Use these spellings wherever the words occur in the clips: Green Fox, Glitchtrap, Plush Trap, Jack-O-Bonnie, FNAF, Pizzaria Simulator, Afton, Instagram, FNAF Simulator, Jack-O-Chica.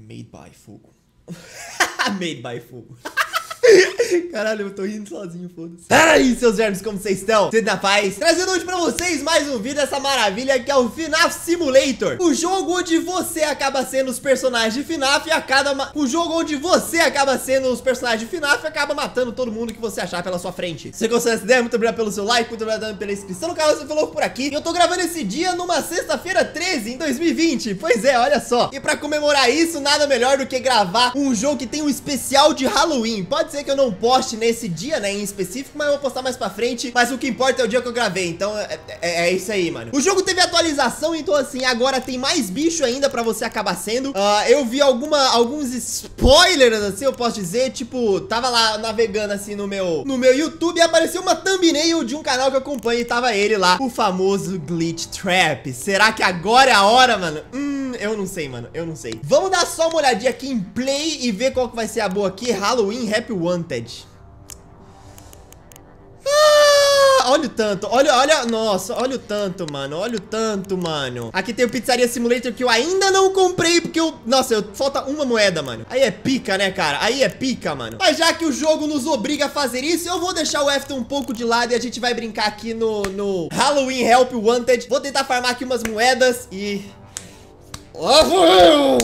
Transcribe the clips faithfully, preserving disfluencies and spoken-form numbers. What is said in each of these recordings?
Made by fogo. Made by fogo. Caralho, eu tô rindo sozinho, foda-se. Pera aí, seus vermes, como vocês estão? Tudo na paz? Trazendo hoje pra vocês mais um vídeo dessa maravilha que é o FNAF Simulator. O jogo onde você acaba sendo os personagens de FNAF e acaba... O jogo onde você acaba sendo os personagens de FNAF e acaba matando todo mundo que você achar pela sua frente. Se você gostou dessa ideia, muito obrigado pelo seu like, muito obrigado pela inscrição no canal, se falou por aqui. E eu tô gravando esse dia numa sexta-feira treze, em dois mil e vinte. Pois é, olha só. E pra comemorar isso, nada melhor do que gravar um jogo que tem um especial de Halloween. Pode ser que eu não poste nesse dia, né, em específico, mas eu vou postar mais pra frente, mas o que importa é o dia que eu gravei, então é, é, é isso aí, mano. O jogo teve atualização, então assim, agora tem mais bicho ainda pra você acabar sendo. Uh, eu vi alguma, alguns spoilers, assim, eu posso dizer, tipo, tava lá navegando, assim, no meu, no meu YouTube e apareceu uma thumbnail de um canal que eu acompanho e tava ele lá, o famoso Glitchtrap. Será que agora é a hora, mano? Hum, eu não sei, mano, eu não sei. Vamos dar só uma olhadinha aqui em play e ver qual que vai ser a boa aqui, Halloween Happy Wanted. Ah, olha o tanto, olha, olha, nossa, olha o tanto, mano, olha o tanto, mano. Aqui tem o Pizzaria Simulator que eu ainda não comprei, porque eu, nossa, eu, falta uma moeda, mano. Aí é pica, né, cara, aí é pica, mano. Mas já que o jogo nos obriga a fazer isso, eu vou deixar o Afton um pouco de lado e a gente vai brincar aqui no, no Halloween Help Wanted. Vou tentar farmar aqui umas moedas e... Lá vou eu!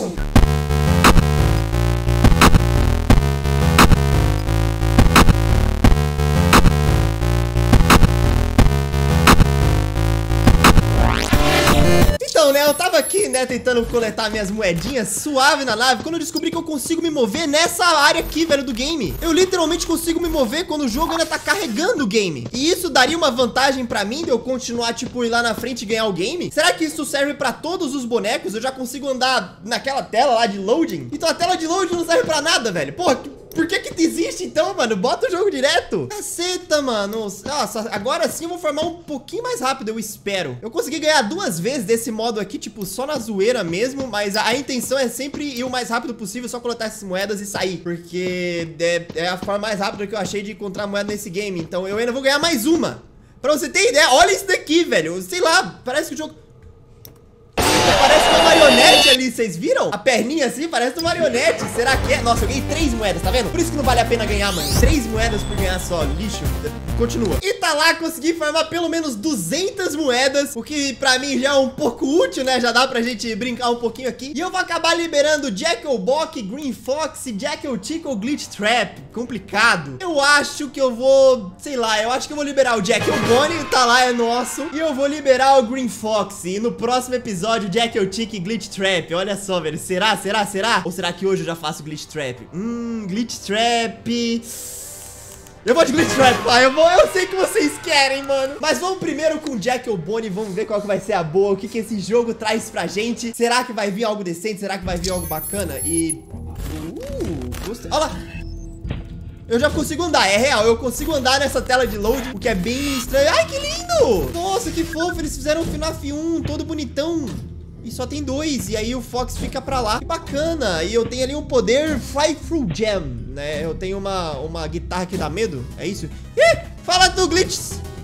Né, eu tava aqui, né, tentando coletar minhas moedinhas suave na nave, quando eu descobri que eu consigo me mover nessa área aqui, velho, do game. Eu literalmente consigo me mover quando o jogo ainda tá carregando o game. E isso daria uma vantagem pra mim de eu continuar, tipo, ir lá na frente e ganhar o game? Será que isso serve pra todos os bonecos? Eu já consigo andar naquela tela lá de loading? Então a tela de loading não serve pra nada, velho. Porra, que... Por que que existe então, mano? Bota o jogo direto. Caceta, mano. Nossa, agora sim eu vou formar um pouquinho mais rápido, eu espero. Eu consegui ganhar duas vezes desse modo aqui, tipo, só na zoeira mesmo. Mas a, a intenção é sempre ir o mais rápido possível, só coletar essas moedas e sair. Porque é, é a forma mais rápida que eu achei de encontrar moeda nesse game. Então eu ainda vou ganhar mais uma. Pra você ter ideia, olha isso daqui, velho. Sei lá, parece que o jogo... Parece uma marionete ali, vocês viram? A perninha assim parece uma marionete. Será que é? Nossa, eu ganhei três moedas, tá vendo? Por isso que não vale a pena ganhar, mano. Três moedas por ganhar só, lixo. Continua. E tá lá, consegui farmar pelo menos duzentas moedas, o que pra mim já é um pouco útil, né? Já dá pra gente brincar um pouquinho aqui. E eu vou acabar liberando Jack-O-Bonnie, Green Fox, Jack-O-Chica ou Glitchtrap. Complicado. Eu acho que eu vou, sei lá, eu acho que eu vou liberar o Jack-O-Bonnie, tá lá, é nosso. E eu vou liberar o Green Fox. E no próximo episódio, Jack-O-Chica e Glitchtrap. Olha só, velho. Será, será, será? Ou será que hoje eu já faço Glitchtrap? Hum, Glitchtrap... Eu vou de Glitchtrap, pai, eu vou, eu sei que vocês querem, mano. Mas vamos primeiro com Jack-O-Bonnie, vamos ver qual que vai ser a boa, o que que esse jogo traz pra gente. Será que vai vir algo decente? Será que vai vir algo bacana? E... Uh, gostei. Olha lá. Eu já consigo andar, é real, eu consigo andar nessa tela de load, o que é bem estranho. Ai, que lindo! Nossa, que fofo, eles fizeram o FNAF um, todo bonitão. E só tem dois, e aí o Fox fica pra lá. Que bacana, e eu tenho ali um poder Fly Through Jam, né? Eu tenho uma, uma guitarra que dá medo, é isso? Ih, fala do Glitch!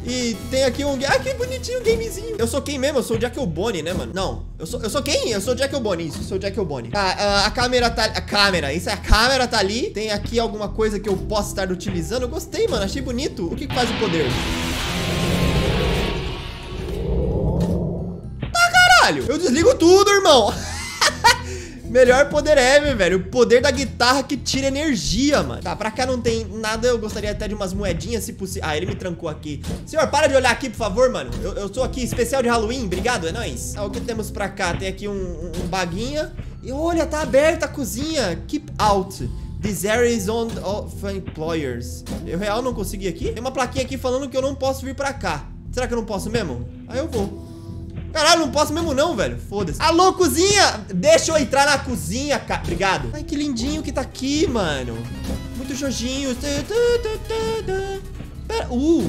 E tem aqui um... Ah, que bonitinho o gamezinho. Eu sou quem mesmo? Eu sou o Jack-O-Bonnie, né, mano? Não, eu sou, eu sou quem? Eu sou o Jack-O-Bonnie, isso, eu sou o Jack-O-Bonnie. Ah, a, a câmera tá... A câmera, isso é a câmera tá ali. Tem aqui alguma coisa que eu posso estar utilizando. Eu gostei, mano, achei bonito. O que que faz o poder? Eu desligo tudo, irmão. Melhor poder ever, velho. O poder da guitarra que tira energia, mano. Tá, pra cá não tem nada. Eu gostaria até de umas moedinhas, se possível. Ah, ele me trancou aqui. Senhor, para de olhar aqui, por favor, mano. Eu, eu sou aqui, especial de Halloween. Obrigado, é nóis. Ah, o que temos pra cá? Tem aqui um, um, um baguinha. E olha, tá aberta a cozinha. Keep out. This area is on of employers. Eu real não consegui aqui. Tem uma plaquinha aqui falando que eu não posso vir pra cá. Será que eu não posso mesmo? Aí eu vou. Caralho, não posso mesmo não, velho. Foda-se. Alô, cozinha! Deixa eu entrar na cozinha, cara. Obrigado. Ai, que lindinho que tá aqui, mano. Muito jojinho. Pera. Uh.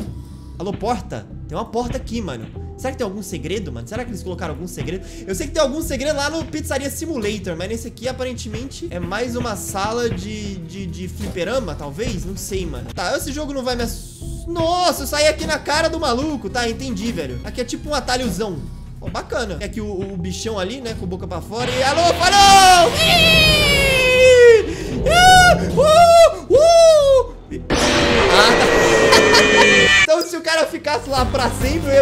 Alô, porta? Tem uma porta aqui, mano. Será que tem algum segredo, mano? Será que eles colocaram algum segredo? Eu sei que tem algum segredo lá no Pizzaria Simulator, mas nesse aqui, aparentemente, é mais uma sala de, de, de fliperama, talvez? Não sei, mano. Tá, esse jogo não vai me assustar. Nossa, eu saí aqui na cara do maluco. Tá, entendi, velho. Aqui é tipo um atalhozão. Oh, bacana. É que o, o bichão ali, né, com a boca pra fora. E alô, falou!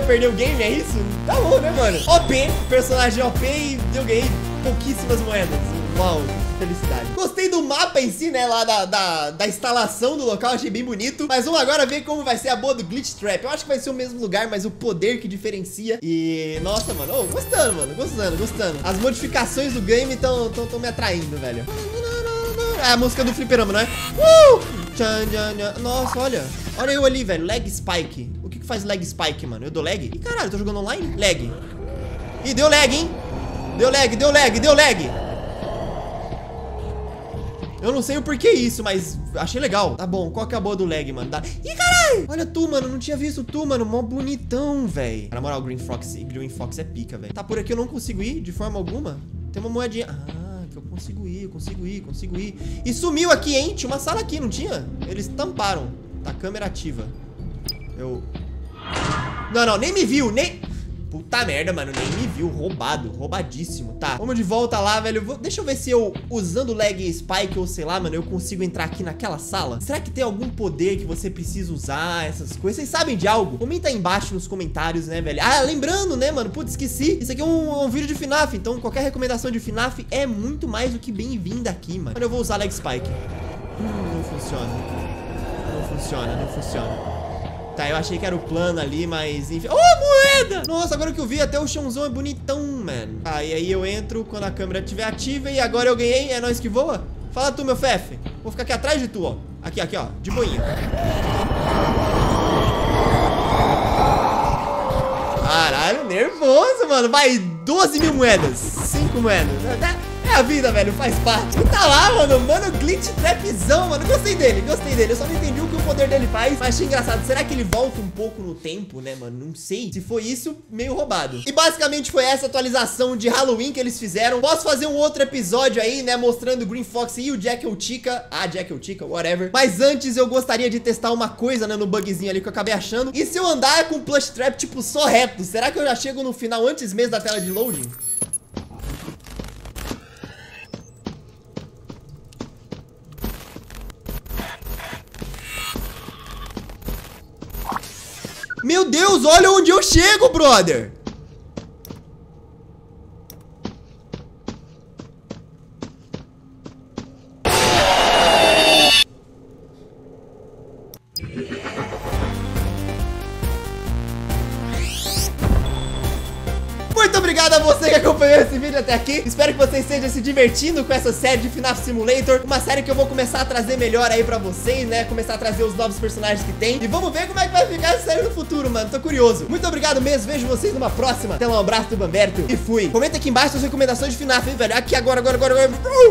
perder o game, é isso? Tá bom, né, mano? O P, personagem O P, e eu ganhei pouquíssimas moedas. Uau, felicidade. Gostei do mapa em si, né, lá da, da, da instalação do local, achei bem bonito. Mas vamos agora ver como vai ser a boa do Glitchtrap. Eu acho que vai ser o mesmo lugar, mas o poder que diferencia. E, nossa, mano, oh, gostando, mano, gostando, gostando. As modificações do game estão me atraindo, velho. É a música do fliperama, não é? Uh! Nossa, olha. Olha eu ali, velho, lag spike. O que que faz lag spike, mano? Eu dou lag? Ih, caralho, eu tô jogando online? Lag. Ih, deu lag, hein? Deu lag, deu lag, deu lag. Eu não sei o porquê isso, mas achei legal. Tá bom, qual que é a boa do lag, mano? Dá... Ih, caralho! Olha tu, mano, não tinha visto tu, mano. Mó bonitão, velho. Na moral, Green Fox, Green Fox é pica, velho. Tá, por aqui eu não consigo ir de forma alguma. Tem uma moedinha... Ah. Eu consigo ir, eu consigo ir, consigo ir. E sumiu aqui, hein? Tinha uma sala aqui, não tinha? Eles tamparam. Tá, câmera ativa. Eu... Não, não, nem me viu, nem... Puta merda, mano, nem me viu. Roubado, roubadíssimo, tá. Vamos de volta lá, velho. Vou... Deixa eu ver se eu, usando lag spike ou sei lá, mano, eu consigo entrar aqui naquela sala. Será que tem algum poder que você precisa usar, essas coisas? Vocês sabem de algo? Comenta aí embaixo nos comentários, né, velho? Ah, lembrando, né, mano? Putz, esqueci. Isso aqui é um, um vídeo de FNAF, então qualquer recomendação de FNAF é muito mais do que bem-vinda aqui, mano. Mano, eu vou usar lag spike. Hum, não funciona. Não funciona, não funciona. Tá, eu achei que era o plano ali, mas enfim... Oh, moeda! Nossa, agora que eu vi, até o chãozão é bonitão, mano. Tá, e aí eu entro quando a câmera estiver ativa e agora eu ganhei. É nós que voa? Fala tu, meu fefe. Vou ficar aqui atrás de tu, ó. Aqui, aqui, ó. De boinha. Caralho, nervoso, mano. Vai, doze mil moedas. cinco moedas. É a vida, velho. Faz parte. E tá lá, mano. Mano, Glitchtrapzão, mano. Gostei dele, gostei dele. Eu só não entendi o que o poder dele faz. Mas achei engraçado. Será que ele volta um pouco no tempo, né, mano? Não sei. Se foi isso, meio roubado. E basicamente foi essa atualização de Halloween que eles fizeram. Posso fazer um outro episódio aí, né? Mostrando o Green Fox e o Jack-O-Chica. Ah, Jack-O-Chica, whatever. Mas antes eu gostaria de testar uma coisa, né? No bugzinho ali que eu acabei achando. E se eu andar com Plush Trap, tipo, só reto? Será que eu já chego no final antes mesmo da tela de loading? Meu Deus, olha onde eu chego, brother. Muito obrigado a você que acompanhou esse vídeo até aqui. Espero que vocês estejam se divertindo com essa série de FNAF Simulator. Uma série que eu vou começar a trazer melhor aí pra vocês, né? Começar a trazer os novos personagens que tem. E vamos ver como é que vai ficar essa série no futuro, mano. Tô curioso. Muito obrigado mesmo. Vejo vocês numa próxima. Até lá, um abraço do Bamberto e fui. Comenta aqui embaixo as recomendações de FNAF, hein, velho? Aqui, agora, agora, agora, agora.